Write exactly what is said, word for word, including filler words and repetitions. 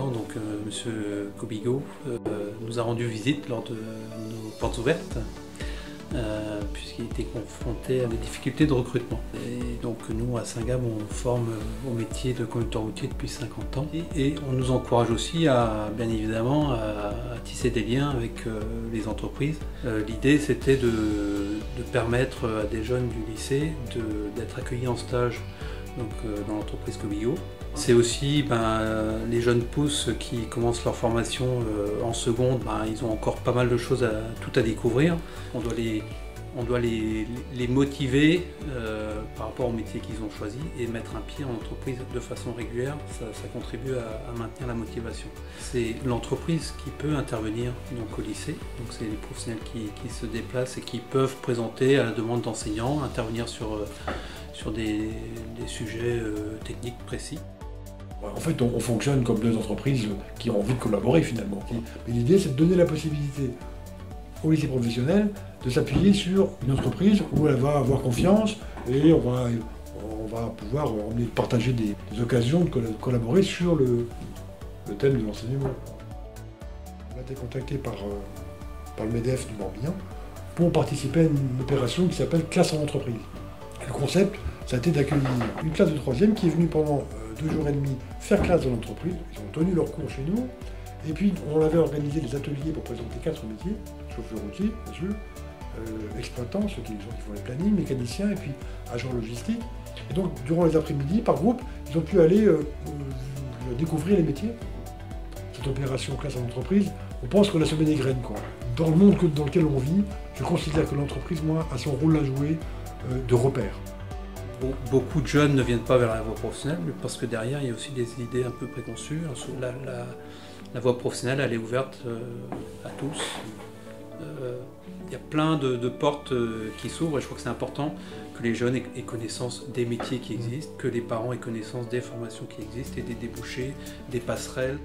quatorze ans, donc euh, monsieur Cobigo euh, nous a rendu visite lors de nos portes ouvertes, euh, puisqu'il était confronté à des difficultés de recrutement. Et donc nous, à Saint-Gab, on forme au métier de conducteur routier depuis cinquante ans. Et on nous encourage aussi, à, bien évidemment, à, à tisser des liens avec euh, les entreprises. Euh, L'idée, c'était de, de permettre à des jeunes du lycée d'être accueillis en stage donc, euh, dans l'entreprise Cobigo. C'est aussi ben, les jeunes pousses qui commencent leur formation euh, en seconde, ben, ils ont encore pas mal de choses, à, tout à découvrir. On doit les, on doit les, les motiver euh, par rapport au métier qu'ils ont choisi et mettre un pied en entreprise de façon régulière, ça, ça contribue à, à maintenir la motivation. C'est l'entreprise qui peut intervenir donc, au lycée, donc c'est les professionnels qui, qui se déplacent et qui peuvent présenter à la demande d'enseignants, intervenir sur, euh, sur des, des sujets euh, techniques précis. En fait, on, on fonctionne comme deux entreprises qui ont envie de collaborer finalement. Mais l'idée, c'est de donner la possibilité au lycée professionnel de s'appuyer sur une entreprise où elle va avoir confiance et on va, on va pouvoir partager des, des occasions de collaborer sur le, le thème de l'enseignement. On a été contacté par, par le MEDEF du Morbihan pour participer à une opération qui s'appelle Classe en entreprise. Et le concept, ça a été d'accueillir une classe de troisième qui est venue pendant deux jours et demi faire classe dans l'entreprise. Ils ont tenu leur cours chez nous. Et puis, on avait organisé des ateliers pour présenter quatre métiers, chauffeur routier, bien sûr, euh, exploitant, ceux qui, les gens qui font les plannings, mécaniciens, et puis agents logistiques. Et donc, durant les après-midi, par groupe, ils ont pu aller euh, euh, découvrir les métiers. Cette opération classe en entreprise, on pense qu'on a semé des graines, quoi. Dans le monde que, dans lequel on vit, je considère que l'entreprise, moi, a son rôle à jouer euh, de repère. Beaucoup de jeunes ne viennent pas vers la voie professionnelle parce que derrière, il y a aussi des idées un peu préconçues. La, la, la voie professionnelle, elle est ouverte à tous. Il y a plein de, de portes qui s'ouvrent et je crois que c'est important que les jeunes aient connaissance des métiers qui existent, que les parents aient connaissance des formations qui existent et des débouchés, des passerelles.